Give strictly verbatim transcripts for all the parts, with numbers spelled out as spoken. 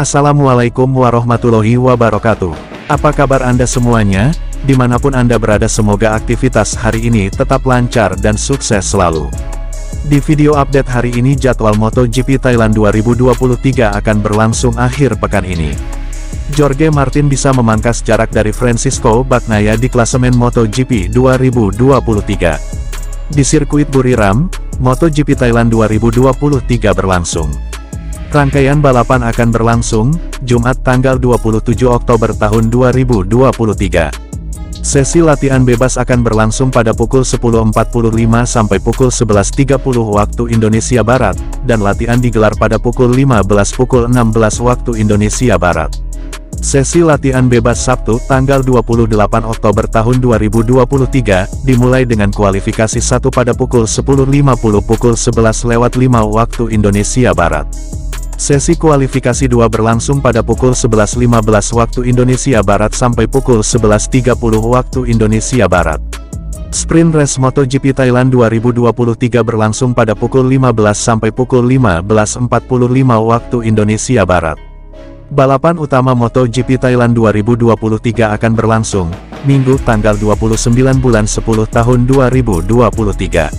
Assalamualaikum warahmatullahi wabarakatuh. Apa kabar Anda semuanya? Dimanapun Anda berada, semoga aktivitas hari ini tetap lancar dan sukses selalu. Di video update hari ini, jadwal MotoGP Thailand dua ribu dua puluh tiga akan berlangsung akhir pekan ini. Jorge Martín bisa memangkas jarak dari Francisco Bagnaia di klasemen MotoGP dua ribu dua puluh tiga. Di sirkuit Buriram, MotoGP Thailand dua ribu dua puluh tiga berlangsung. Rangkaian balapan akan berlangsung Jumat tanggal dua puluh tujuh Oktober tahun dua ribu dua puluh tiga. Sesi latihan bebas akan berlangsung pada pukul sepuluh empat puluh lima sampai pukul sebelas tiga puluh waktu Indonesia Barat, dan latihan digelar pada pukul lima belas pukul enam belas waktu Indonesia Barat. Sesi latihan bebas Sabtu tanggal dua puluh delapan Oktober tahun dua ribu dua puluh tiga dimulai dengan kualifikasi satu pada pukul sepuluh lima puluh pukul sebelas lewat lima waktu Indonesia Barat. Sesi kualifikasi dua berlangsung pada pukul sebelas lima belas waktu Indonesia Barat sampai pukul sebelas tiga puluh waktu Indonesia Barat. Sprint Race MotoGP Thailand dua ribu dua puluh tiga berlangsung pada pukul lima belas sampai pukul lima belas empat puluh lima waktu Indonesia Barat. Balapan utama MotoGP Thailand dua ribu dua puluh tiga akan berlangsung Minggu tanggal dua puluh sembilan bulan sepuluh tahun dua ribu dua puluh tiga.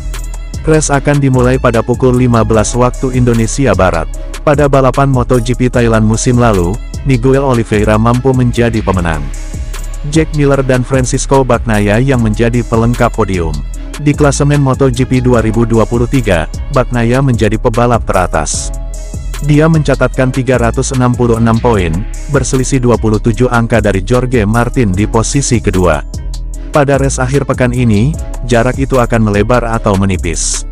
Race akan dimulai pada pukul lima belas waktu Indonesia Barat. Pada balapan MotoGP Thailand musim lalu, Miguel Oliveira mampu menjadi pemenang. Jack Miller dan Francisco Bagnaia yang menjadi pelengkap podium. Di klasemen MotoGP dua ribu dua puluh tiga, Bagnaia menjadi pebalap teratas. Dia mencatatkan tiga ratus enam puluh enam poin, berselisih dua puluh tujuh angka dari Jorge Martin di posisi kedua. Pada race akhir pekan ini, jarak itu akan melebar atau menipis.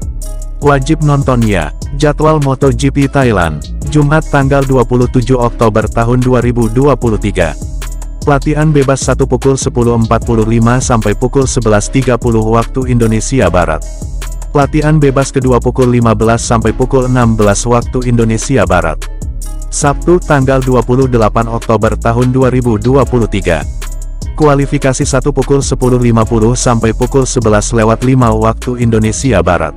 Wajib nonton ya. Jadwal MotoGP Thailand, Jumat tanggal dua puluh tujuh Oktober tahun dua ribu dua puluh tiga. Latihan bebas satu pukul sepuluh empat puluh lima sampai pukul sebelas tiga puluh waktu Indonesia Barat. Latihan bebas kedua pukul lima belas sampai pukul enam belas waktu Indonesia Barat. Sabtu tanggal dua puluh delapan Oktober tahun dua ribu dua puluh tiga. Kualifikasi satu pukul sepuluh lima puluh sampai pukul sebelas lewat lima waktu Indonesia Barat.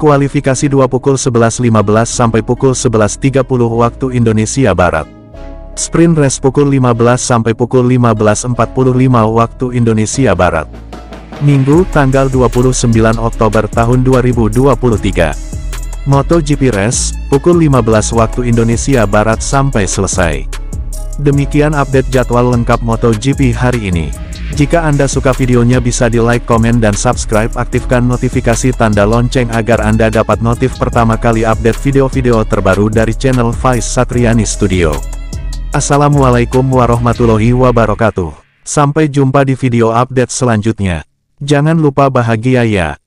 Kualifikasi dua pukul sebelas lima belas sampai pukul sebelas tiga puluh waktu Indonesia Barat. Sprint Race pukul lima belas sampai pukul lima belas empat puluh lima waktu Indonesia Barat. Minggu tanggal dua puluh sembilan Oktober tahun dua ribu dua puluh tiga. MotoGP Race, pukul lima belas waktu Indonesia Barat sampai selesai. Demikian update jadwal lengkap MotoGP hari ini. Jika Anda suka videonya, bisa di-like, komen, dan subscribe. Aktifkan notifikasi tanda lonceng agar Anda dapat notif pertama kali update video-video terbaru dari channel Faiz Satriani Studio. Assalamualaikum warahmatullahi wabarakatuh. Sampai jumpa di video update selanjutnya. Jangan lupa bahagia ya.